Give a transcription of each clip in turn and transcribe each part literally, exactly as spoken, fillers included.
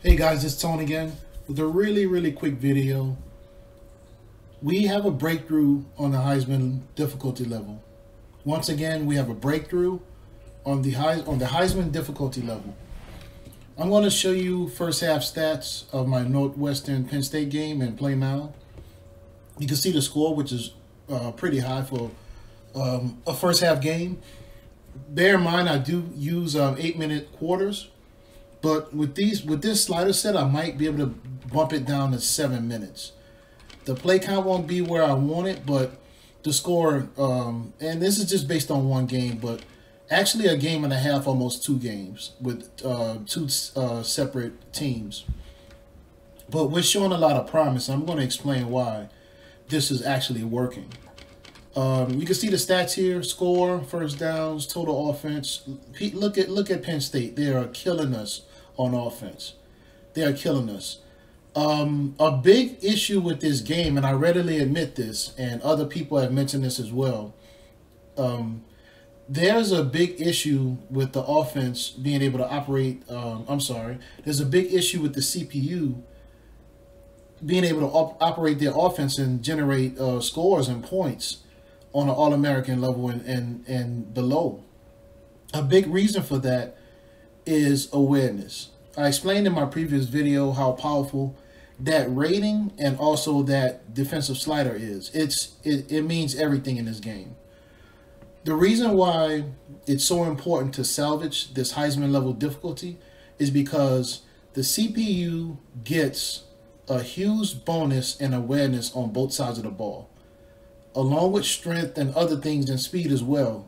Hey guys, it's Tone again with a really really quick video. We have a breakthrough on the Heisman difficulty level. Once again, we have a breakthrough on the Heis on the Heisman difficulty level. I'm going to show you first half stats of my Northwestern Penn State game and play now. You can see the score, which is uh, pretty high for um, a first half game. Bear in mind, I do use um, eight minute quarters. But with these, with this slider set, I might be able to bump it down to seven minutes. The play count won't be where I want it, but the score, um, and this is just based on one game, but actually a game and a half, almost two games with uh, two uh, separate teams. But we're showing a lot of promise. I'm going to explain why this is actually working. Um, you can see the stats here: score, first downs, total offense. Look at look at Penn State. They are killing us on offense. They are killing us. Um, a big issue with this game, and I readily admit this, and other people have mentioned this as well. Um, there's a big issue with the offense being able to operate. Um, I'm sorry. There's a big issue with the C P U being able to op operate their offense and generate uh, scores and points on an all-American level and, and, and below. A big reason for that is awareness. I explained in my previous video how powerful that rating and also that defensive slider is. It's it, it means everything in this game. The reason why it's so important to salvage this Heisman level difficulty is because the C P U gets a huge bonus in awareness on both sides of the ball, along with strength and other things and speed as well.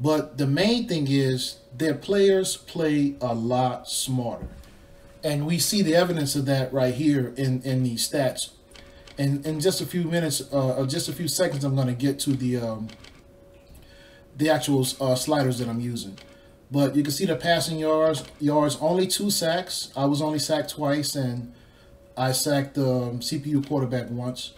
But the main thing is their players play a lot smarter. And we see the evidence of that right here in, in these stats. And in just a few minutes, uh, or just a few seconds, I'm gonna get to the, um, the actual uh, sliders that I'm using. But you can see the passing yards, yards only two sacks. I was only sacked twice and I sacked the um, C P U quarterback once.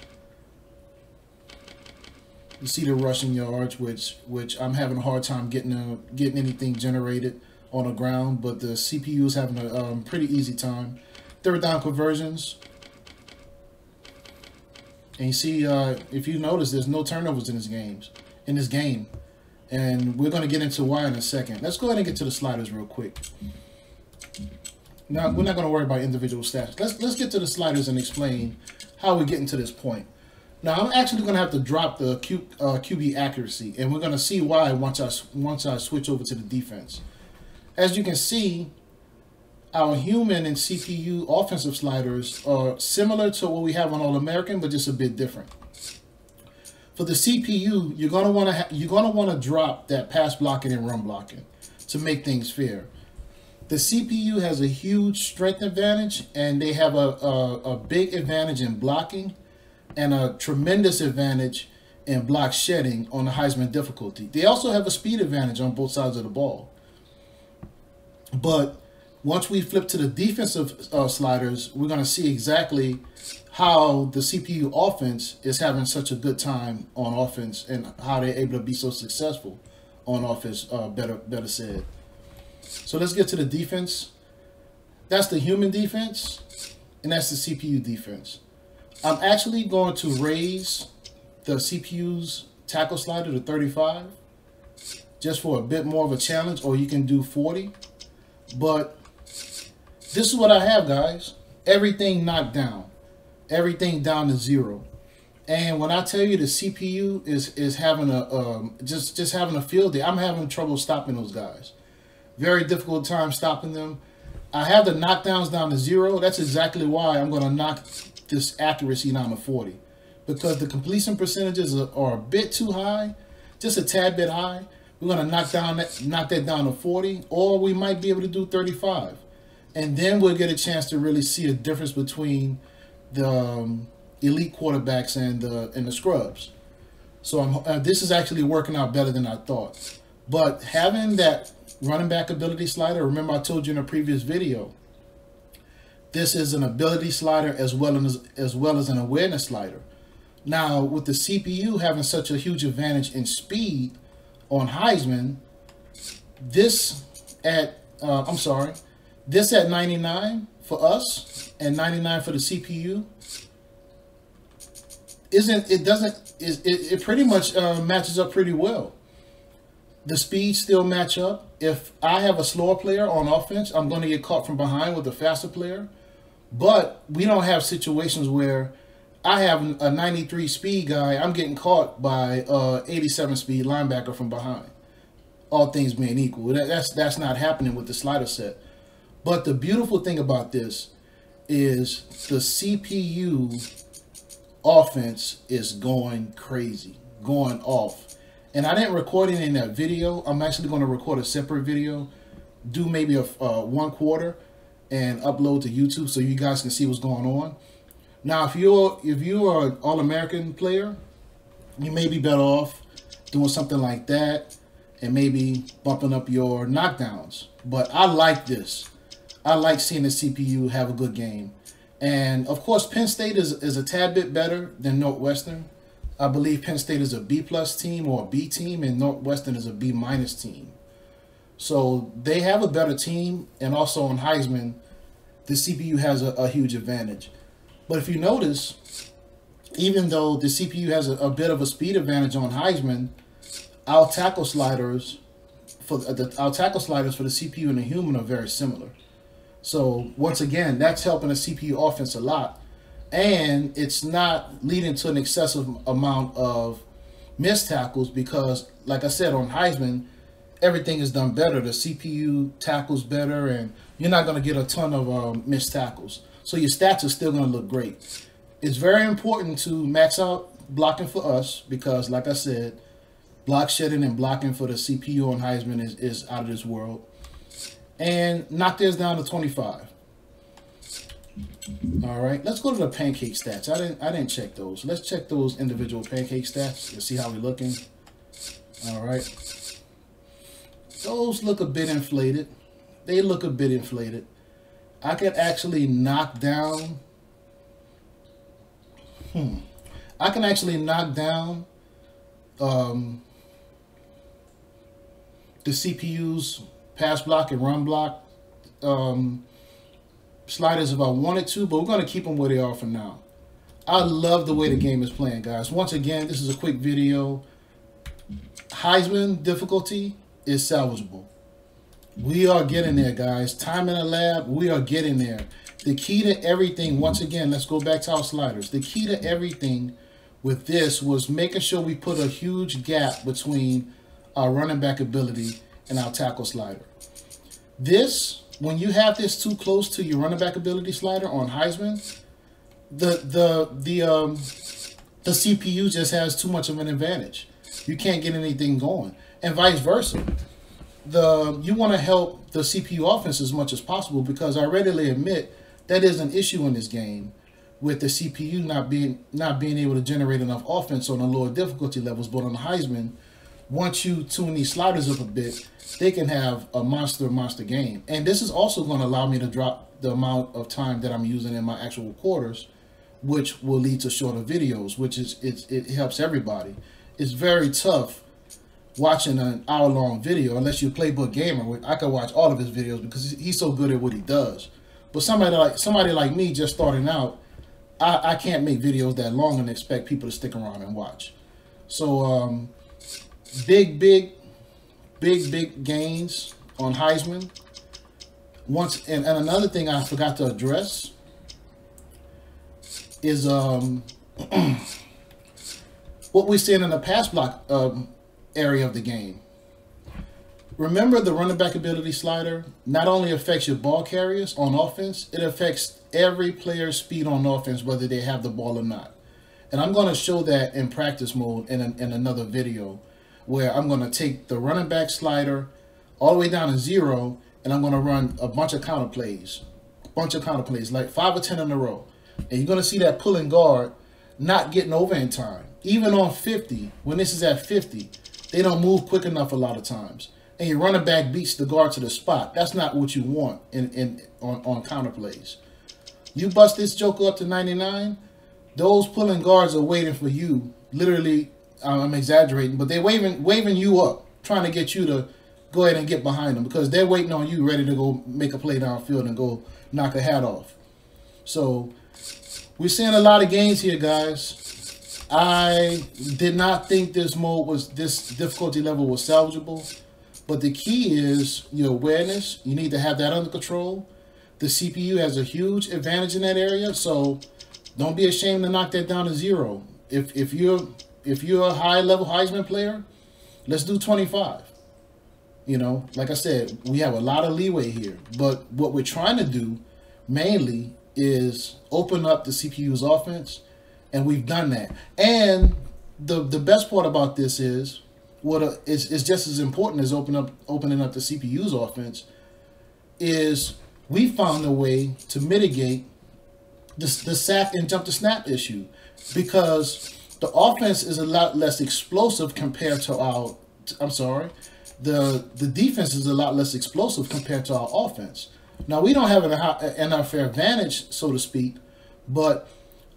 You see the rushing yards, which which I'm having a hard time getting a, getting anything generated on the ground, but the C P U is having a um, pretty easy time. Third down conversions, and you see uh, if you notice, there's no turnovers in this games in this game, and we're going to get into why in a second. Let's go ahead and get to the sliders real quick. Now we're not going to worry about individual stats. Let's let's get to the sliders and explain how we're getting to this point. Now I'm actually going to have to drop the Q, uh, Q B accuracy, and we're going to see why once I once I switch over to the defense. As you can see, our human and C P U offensive sliders are similar to what we have on All-American, but just a bit different. For the C P U, you're going to want to you're going to want to drop that pass blocking and run blocking to make things fair. The C P U has a huge strength advantage, and they have a a, a big advantage in blocking, and a tremendous advantage in block shedding on the Heisman difficulty. They also have a speed advantage on both sides of the ball. But once we flip to the defensive uh, sliders, we're going to see exactly how the C P U offense is having such a good time on offense and how they're able to be so successful on offense, uh, better, better said. So let's get to the defense. That's the human defense, and that's the C P U defense. I'm actually going to raise the C P U's tackle slider to thirty-five just for a bit more of a challenge, or you can do forty. But this is what I have, guys. Everything knocked down. Everything down to zero. And when I tell you the C P U is is having a um, just just having a field day, I'm having trouble stopping those guys. Very difficult time stopping them. I have the knockdowns down to zero. That's exactly why I'm going to knock this accuracy down to forty, because the completion percentages are, are a bit too high, just a tad bit high. We're going to knock down that, knock that down to forty, or we might be able to do thirty-five, and then we'll get a chance to really see a difference between the um, elite quarterbacks and the and the scrubs. So I'm, uh, this is actually working out better than I thought. But having that running back ability slider, remember I told you in a previous video, this is an ability slider as well as as well as an awareness slider. Now, with the C P U having such a huge advantage in speed on Heisman, this at uh, I'm sorry, this at ninety-nine for us and ninety-nine for the C P U isn't it doesn't is it, it pretty much uh, matches up pretty well. The speeds still match up. If I have a slower player on offense, I'm going to get caught from behind with a faster player. But we don't have situations where I have a ninety-three speed guy, I'm getting caught by uh eighty-seven speed linebacker from behind. All things being equal, that, that's that's not happening with the slider set. But the beautiful thing about this is the C P U offense is going crazy, going off. And I didn't record it in that video. I'm actually going to record a separate video, do maybe a uh, one quarter, and upload to YouTube so you guys can see what's going on. Now, if you're if you are an All-American player, you may be better off doing something like that and maybe bumping up your knockdowns. But I like this. I like seeing the C P U have a good game. And, of course, Penn State is, is a tad bit better than Northwestern. I believe Penn State is a B-plus team or a B team, and Northwestern is a B-minus team. So they have a better team, and also on Heisman, the C P U has a, a huge advantage. But if you notice, even though the C P U has a, a bit of a speed advantage on Heisman, our tackle sliders for the our tackle sliders for the C P U and the human are very similar. So once again, that's helping the C P U offense a lot, and it's not leading to an excessive amount of missed tackles because, like I said, on Heisman, everything is done better. The C P U tackles better, and you're not going to get a ton of um, missed tackles. So your stats are still going to look great. It's very important to max out blocking for us because, like I said, block shedding and blocking for the C P U on Heisman is, is out of this world. And knock this down to twenty-five. All right, let's go to the pancake stats. I didn't, I didn't check those. Let's check those individual pancake stats. Let's see how we're looking. All right. Those look a bit inflated. They look a bit inflated. I could actually knock down. Hmm. I can actually knock down um, the C P U's pass block and run block um, sliders if I wanted to, but we're going to keep them where they are for now. I love the way the game is playing, guys. Once again, this is a quick video. Heisman difficulty is salvageable. We are getting there, guys. Time in the lab, we are getting there. The key to everything, once again, let's go back to our sliders. The key to everything with this was making sure we put a huge gap between our running back ability and our tackle slider. This, when you have this too close to your running back ability slider on Heisman, the the the um the C P U just has too much of an advantage. You can't get anything going, and vice versa. The, you want to help the C P U offense as much as possible because I readily admit that is an issue in this game with the C P U not being not being able to generate enough offense on the lower difficulty levels. But on Heisman, once you tune these sliders up a bit, they can have a monster, monster game. And this is also going to allow me to drop the amount of time that I'm using in my actual quarters, which will lead to shorter videos, which is it, it helps everybody. It's very tough watching an hour-long video, unless you play Playbook Gamer. I could watch all of his videos because he's so good at what he does. But somebody like somebody like me just starting out, I, I can't make videos that long and expect people to stick around and watch. So um, big, big, big, big gains on Heisman. Once and, and another thing I forgot to address is um, what we're seeing in the pass block um, area of the game. Remember, the running back ability slider not only affects your ball carriers on offense, it affects every player's speed on offense, whether they have the ball or not. And I'm going to show that in practice mode in, an, in another video, where I'm going to take the running back slider all the way down to zero, and I'm going to run a bunch of counter plays, a bunch of counter plays, like five or ten in a row. And you're going to see that pulling guard not getting over in time. Even on fifty, when this is at fifty, they don't move quick enough a lot of times. And your running back beats the guard to the spot. That's not what you want in, in on, on counter plays. You bust this joker up to ninety-nine, those pulling guards are waiting for you. Literally, I'm exaggerating, but they're waving, waving you up, trying to get you to go ahead and get behind them, because they're waiting on you, ready to go make a play downfield and go knock a hat off. So we're seeing a lot of gains here, guys. I did not think this mode was, this difficulty level was salvageable, but the key is your awareness. You need to have that under control. The C P U has a huge advantage in that area, so don't be ashamed to knock that down to zero. If if you're if you're a high level Heisman player, let's do twenty-five. You know, like I said, we have a lot of leeway here, but what we're trying to do mainly is open up the C P U's offense, and we've done that. And the the best part about this is what a, is is just as important as open up opening up the C P U's offense is we found a way to mitigate the the sack and jump to snap issue, because the offense is a lot less explosive compared to our. I'm sorry. The, the defense is a lot less explosive compared to our offense. Now, we don't have an, an unfair advantage, so to speak, but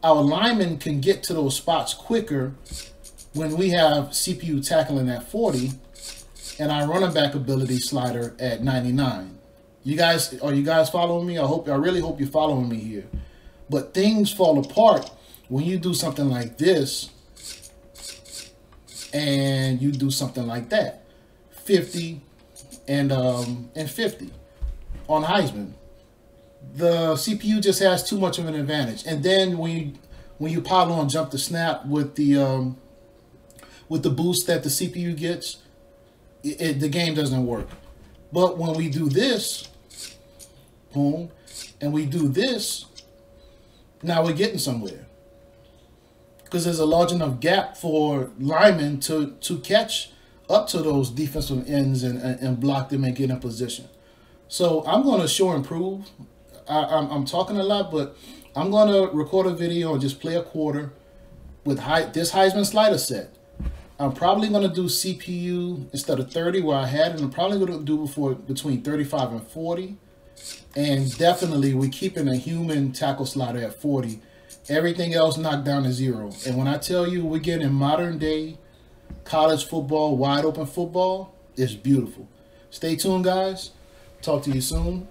our linemen can get to those spots quicker when we have C P U tackling at forty and our running back ability slider at ninety-nine. You guys, are you guys following me? I hope, I really hope you're following me here. But things fall apart when you do something like this and you do something like that. fifty and um and fifty on Heisman. The C P U just has too much of an advantage. And then when you when you pile on jump the snap with the um with the boost that the C P U gets, it, it, the game doesn't work. But when we do this, boom, and we do this, now we're getting somewhere, because there's a large enough gap for linemen to to catch up to those defensive ends and, and, and block them and get in position. So I'm going to sure improve. I, I'm, I'm talking a lot, but I'm going to record a video and just play a quarter with high, this Heisman slider set. I'm probably going to do C P U instead of thirty where I had, and I'm probably going to do before between thirty-five and forty. And definitely we're keeping a human tackle slider at forty. Everything else knocked down to zero. And when I tell you we're getting modern day college football, wide open football, is beautiful. Stay tuned, guys. Talk to you soon.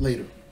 Later.